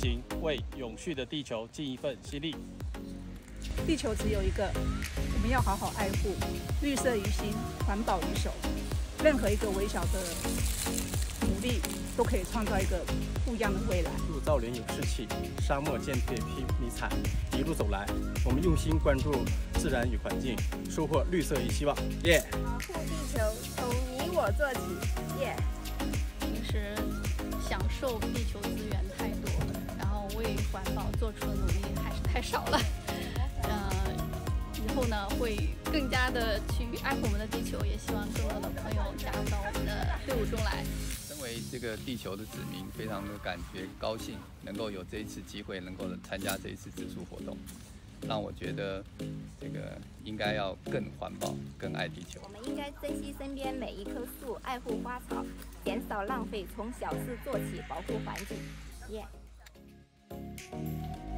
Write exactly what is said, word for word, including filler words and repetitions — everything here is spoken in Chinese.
情，为永续的地球尽一份心力。地球只有一个，我们要好好爱护。绿色于心，环保于手。任何一个微小的努力，都可以创造一个不一样的未来。路造林有志气，沙漠间铁披迷彩。一路走来，我们用心关注自然与环境，收获绿色与希望。耶！保护地球，从你我做起。耶！平时享受地球资源太多，然后为环保做出的努力还是太少了。 后呢，会更加的去爱护我们的地球，也希望更多的朋友加入到我们的队伍中来。身为这个地球的子民，非常的感觉高兴，能够有这一次机会，能够参加这一次植树活动，让我觉得这个应该要更环保，更爱地球。我们应该珍惜身边每一棵树，爱护花草，减少浪费，从小事做起，保护环境。耶、yeah。